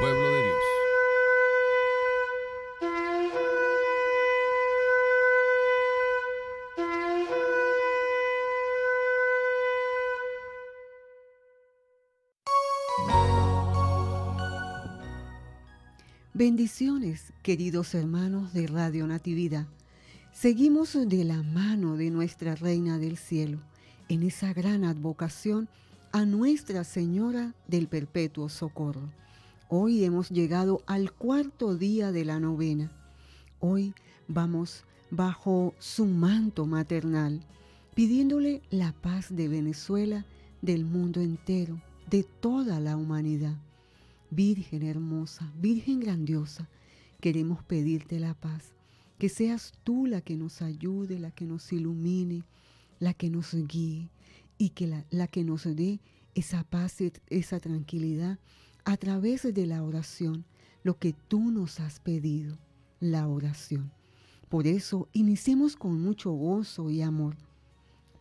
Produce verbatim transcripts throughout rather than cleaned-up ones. pueblo de Dios. Bendiciones, queridos hermanos de Radio Natividad. Seguimos de la mano de nuestra Reina del Cielo en esa gran advocación a Nuestra Señora del Perpetuo Socorro. Hoy hemos llegado al cuarto día de la novena. Hoy vamos bajo su manto maternal, pidiéndole la paz de Venezuela, del mundo entero, de toda la humanidad. Virgen hermosa, Virgen grandiosa, queremos pedirte la paz, que seas tú la que nos ayude, la que nos ilumine, la que nos guíe y que la, la que nos dé esa paz, esa tranquilidad a través de la oración, lo que tú nos has pedido, la oración. Por eso iniciemos con mucho gozo y amor,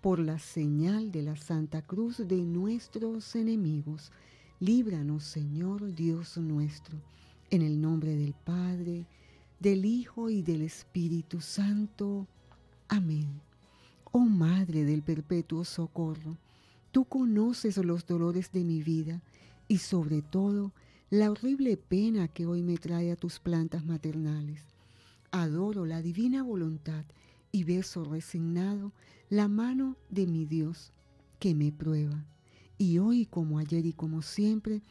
por la señal de la Santa Cruz de nuestros enemigos. Líbranos, Señor Dios nuestro, en el nombre del Padre, del Hijo y del Espíritu Santo. Amén. Oh Madre del Perpetuo Socorro, tú conoces los dolores de mi vida y sobre todo la horrible pena que hoy me trae a tus plantas maternales. Adoro la divina voluntad y beso resignado la mano de mi Dios que me prueba. Y hoy, como ayer y como siempre,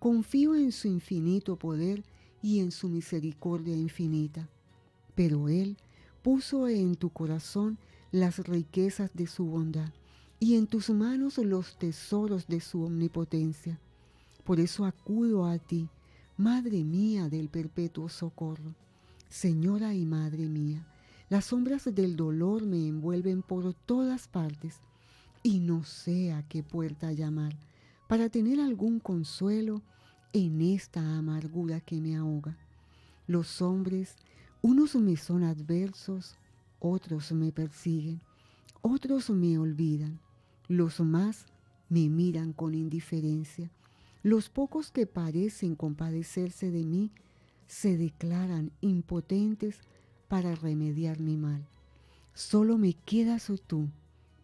confío en su infinito poder y en su misericordia infinita. Pero Él puso en tu corazón las riquezas de su bondad y en tus manos los tesoros de su omnipotencia. Por eso acudo a ti, Madre mía del Perpetuo Socorro, Señora y Madre mía. Las sombras del dolor me envuelven por todas partes, y no sé a qué puerta llamar para tener algún consuelo en esta amargura que me ahoga. Los hombres, unos me son adversos, otros me persiguen, otros me olvidan. Los más me miran con indiferencia. Los pocos que parecen compadecerse de mí se declaran impotentes para remediar mi mal. Solo me quedas tú,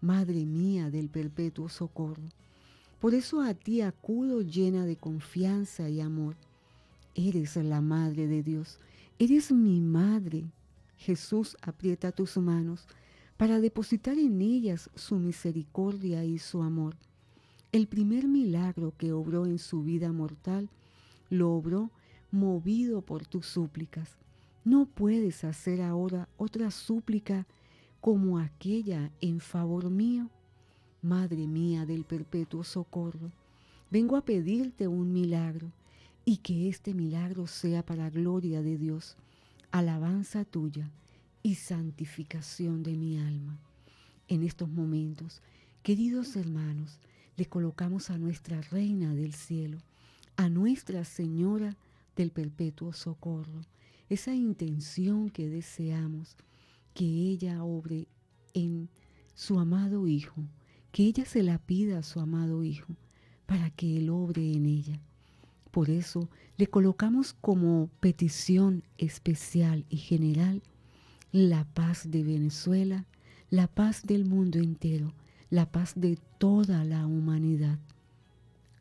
Madre mía del Perpetuo Socorro. Por eso a ti acudo llena de confianza y amor. Eres la Madre de Dios, eres mi Madre. Jesús aprieta tus manos para depositar en ellas su misericordia y su amor. El primer milagro que obró en su vida mortal, lo obró movido por tus súplicas. No puedes hacer ahora otra súplica como aquella en favor mío. Madre mía del Perpetuo Socorro, vengo a pedirte un milagro, y que este milagro sea para gloria de Dios, alabanza tuya y santificación de mi alma. En estos momentos, queridos hermanos, le colocamos a nuestra Reina del Cielo, a Nuestra Señora del Perpetuo Socorro, esa intención que deseamos, que ella obre en su amado Hijo, que ella se la pida a su amado Hijo, para que Él obre en ella. Por eso le colocamos como petición especial y general la paz de Venezuela, la paz del mundo entero, la paz de toda la humanidad.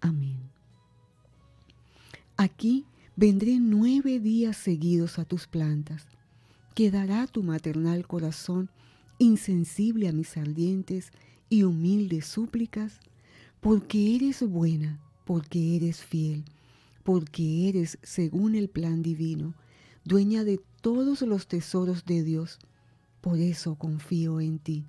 Amén. Aquí vendré nueve días seguidos a tus plantas. Quedará tu maternal corazón insensible a mis ardientes y humildes súplicas, porque eres buena, porque eres fiel, porque eres, según el plan divino, dueña de todos los tesoros de Dios. Por eso confío en ti.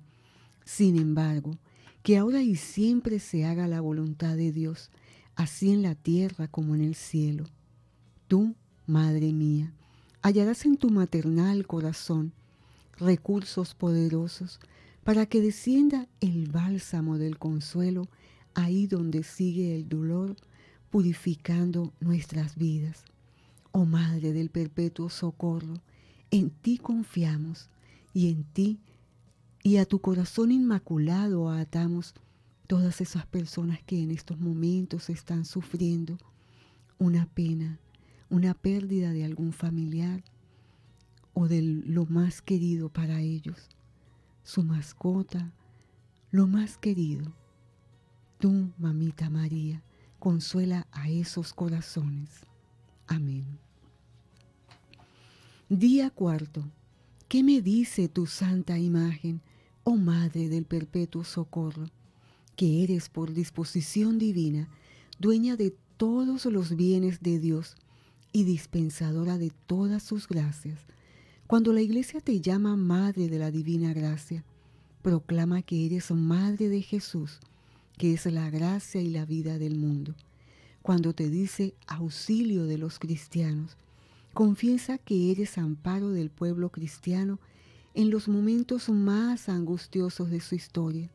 Sin embargo, que ahora y siempre se haga la voluntad de Dios, así en la tierra como en el cielo. Tú, Madre mía, hallarás en tu maternal corazón recursos poderosos para que descienda el bálsamo del consuelo ahí donde sigue el dolor, purificando nuestras vidas. Oh Madre del Perpetuo Socorro, en ti confiamos y en ti y a tu corazón inmaculado atamos todas esas personas que en estos momentos están sufriendo una pena, una pérdida de algún familiar o de lo más querido para ellos, su mascota, lo más querido. Tú, Mamita María, consuela a esos corazones. Amén. Día cuarto. ¿Qué me dice tu santa imagen, oh Madre del Perpetuo Socorro, que eres por disposición divina, dueña de todos los bienes de Dios y dispensadora de todas sus gracias? Cuando la Iglesia te llama Madre de la Divina Gracia, proclama que eres Madre de Jesús, que es la gracia y la vida del mundo. Cuando te dice auxilio de los cristianos, confiesa que eres amparo del pueblo cristiano en los momentos más angustiosos de su historia.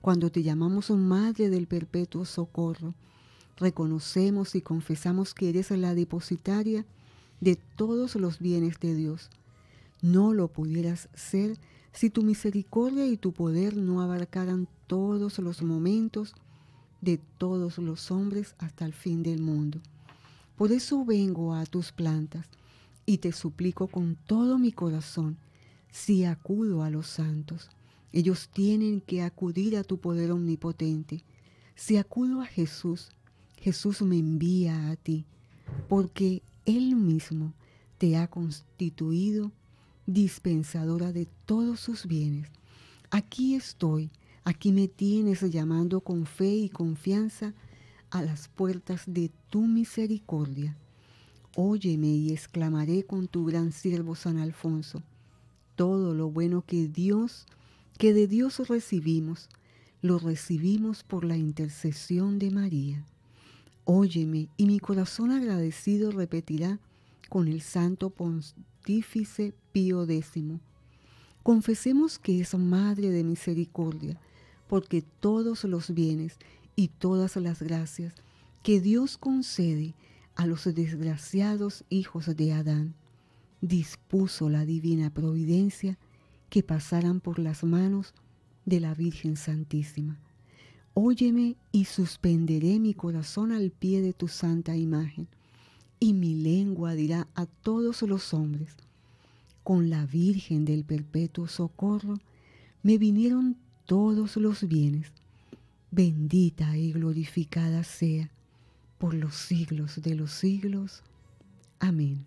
Cuando te llamamos Madre del Perpetuo Socorro, reconocemos y confesamos que eres la depositaria de todos los bienes de Dios. No lo pudieras ser si tu misericordia y tu poder no abarcaran todos los momentos de todos los hombres hasta el fin del mundo. Por eso vengo a tus plantas y te suplico con todo mi corazón, si acudo a los santos, ellos tienen que acudir a tu poder omnipotente. Si acudo a Jesús, Jesús me envía a ti, porque Él mismo te ha constituido dispensadora de todos sus bienes. Aquí estoy, aquí me tienes llamando con fe y confianza a las puertas de tu misericordia. Óyeme y exclamaré con tu gran siervo San Alfonso, todo lo bueno que Dios, que de Dios recibimos, lo recibimos por la intercesión de María. Óyeme, y mi corazón agradecido repetirá con el santo pontífice Pío décimo. Confesemos que es Madre de Misericordia, porque todos los bienes y todas las gracias que Dios concede a los desgraciados hijos de Adán, dispuso la divina providencia que pasaran por las manos de la Virgen Santísima. Óyeme y suspenderé mi corazón al pie de tu santa imagen, y mi lengua dirá a todos los hombres, con la Virgen del Perpetuo Socorro me vinieron todos los bienes, bendita y glorificada sea por los siglos de los siglos. Amén.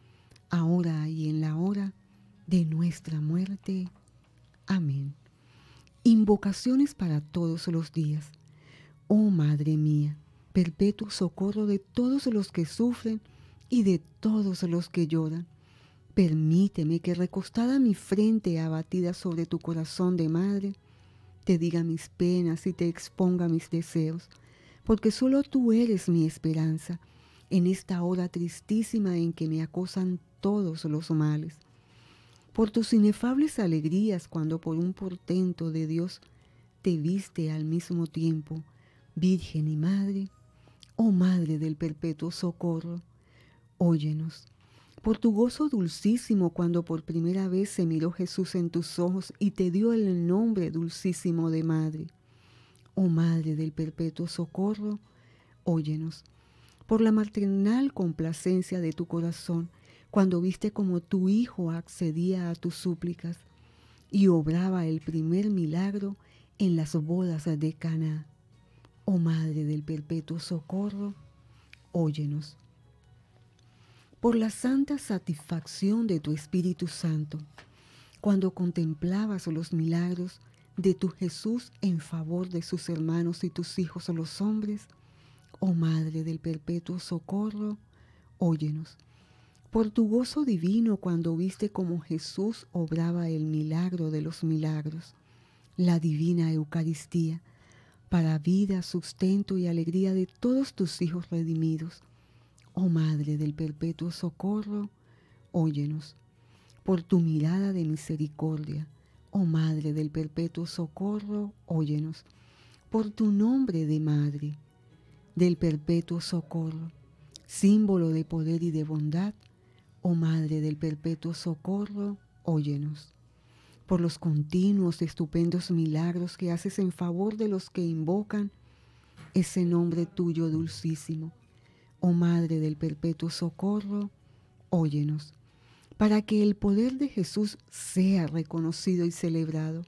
ahora y en la hora de nuestra muerte. Amén. Invocaciones para todos los días. Oh Madre mía, perpetuo socorro de todos los que sufren y de todos los que lloran, permíteme que recostada mi frente abatida sobre tu corazón de madre, te diga mis penas y te exponga mis deseos, porque solo tú eres mi esperanza en esta hora tristísima en que me acosan todos los males. Por tus inefables alegrías cuando por un portento de Dios te viste al mismo tiempo, Virgen y Madre, oh Madre del Perpetuo Socorro, óyenos. Por tu gozo dulcísimo cuando por primera vez se miró Jesús en tus ojos y te dio el nombre dulcísimo de Madre, oh Madre del Perpetuo Socorro, óyenos. Por la maternal complacencia de tu corazón, cuando viste como tu Hijo accedía a tus súplicas y obraba el primer milagro en las bodas de Caná. Oh Madre del Perpetuo Socorro, óyenos. por la santa satisfacción de tu Espíritu Santo, cuando contemplabas los milagros de tu Jesús en favor de sus hermanos y tus hijos o los hombres, oh Madre del Perpetuo Socorro, óyenos. Por tu gozo divino cuando viste cómo Jesús obraba el milagro de los milagros, la divina Eucaristía, para vida, sustento y alegría de todos tus hijos redimidos. Oh Madre del Perpetuo Socorro, óyenos. Por tu mirada de misericordia, oh Madre del Perpetuo Socorro, óyenos. Por tu nombre de Madre del Perpetuo Socorro, símbolo de poder y de bondad, oh Madre del Perpetuo Socorro, óyenos. Por los continuos estupendos milagros que haces en favor de los que invocan ese nombre tuyo dulcísimo, oh Madre del Perpetuo Socorro, óyenos. Para que el poder de Jesús sea reconocido y celebrado,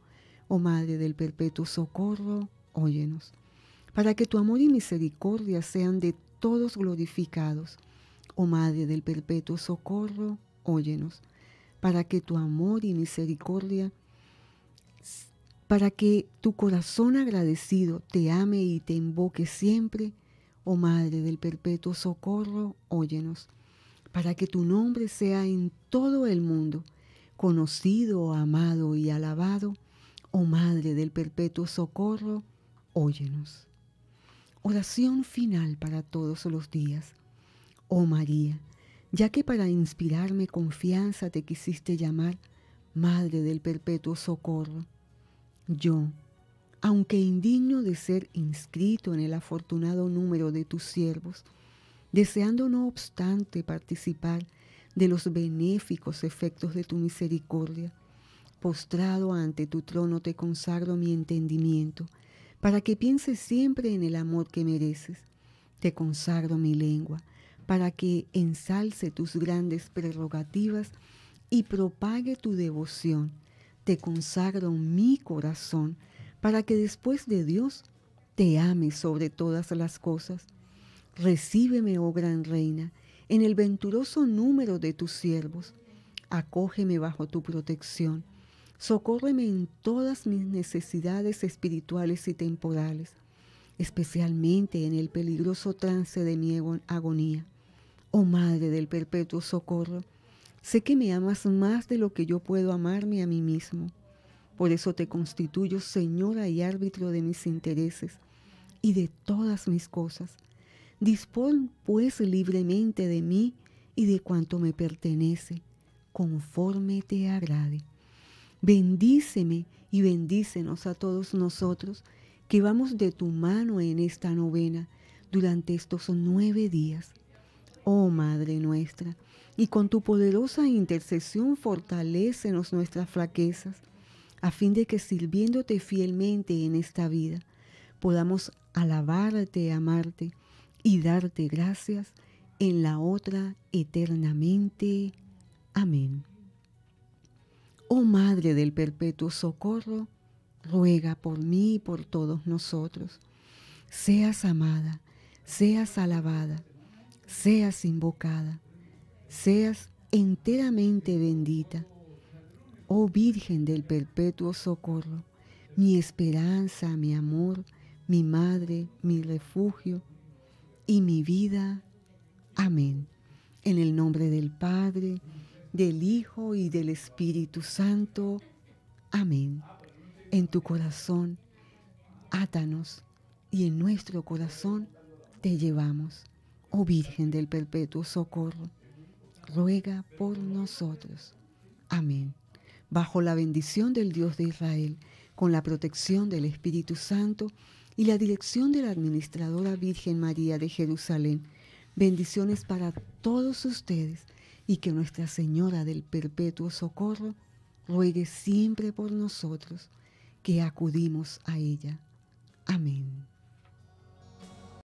oh Madre del Perpetuo Socorro, óyenos. Para que tu amor y misericordia sean de todos glorificados, oh Madre del Perpetuo Socorro, óyenos, para que tu amor y misericordia, para que tu corazón agradecido te ame y te invoque siempre, oh Madre del Perpetuo Socorro, óyenos, para que tu nombre sea en todo el mundo conocido, amado y alabado, oh Madre del Perpetuo Socorro, óyenos. Oración final para todos los días. Oh María, ya que para inspirarme confianza te quisiste llamar Madre del Perpetuo Socorro, yo, aunque indigno de ser inscrito en el afortunado número de tus siervos, deseando no obstante participar de los benéficos efectos de tu misericordia, postrado ante tu trono te consagro mi entendimiento, para que pienses siempre en el amor que mereces. Te consagro mi lengua, para que ensalce tus grandes prerrogativas y propague tu devoción. Te consagro mi corazón, para que después de Dios te ame sobre todas las cosas. Recíbeme, oh Gran Reina, en el venturoso número de tus siervos. Acógeme bajo tu protección. Socórreme en todas mis necesidades espirituales y temporales, especialmente en el peligroso trance de mi agonía. Oh Madre del Perpetuo Socorro, sé que me amas más de lo que yo puedo amarme a mí mismo. Por eso te constituyo Señora y árbitro de mis intereses y de todas mis cosas. Dispón pues libremente de mí y de cuanto me pertenece, conforme te agrade. Bendíceme y bendícenos a todos nosotros que vamos de tu mano en esta novena durante estos nueve días. Oh Madre nuestra, y con tu poderosa intercesión fortalécenos nuestras flaquezas, a fin de que sirviéndote fielmente en esta vida, podamos alabarte, amarte y darte gracias en la otra eternamente. Amén. Oh Madre del Perpetuo Socorro, ruega por mí y por todos nosotros. Seas amada, seas alabada, seas invocada, seas enteramente bendita. Oh Virgen del Perpetuo Socorro, mi esperanza, mi amor, mi madre, mi refugio y mi vida. Amén. En el nombre del Padre, del Hijo y del Espíritu Santo. Amén. En tu corazón átanos y en nuestro corazón te llevamos. Oh Virgen del Perpetuo Socorro, ruega por nosotros. Amén. Bajo la bendición del Dios de Israel, con la protección del Espíritu Santo y la dirección de la Administradora Virgen María de Jerusalén, bendiciones para todos ustedes y que Nuestra Señora del Perpetuo Socorro ruegue siempre por nosotros, que acudimos a ella. Amén.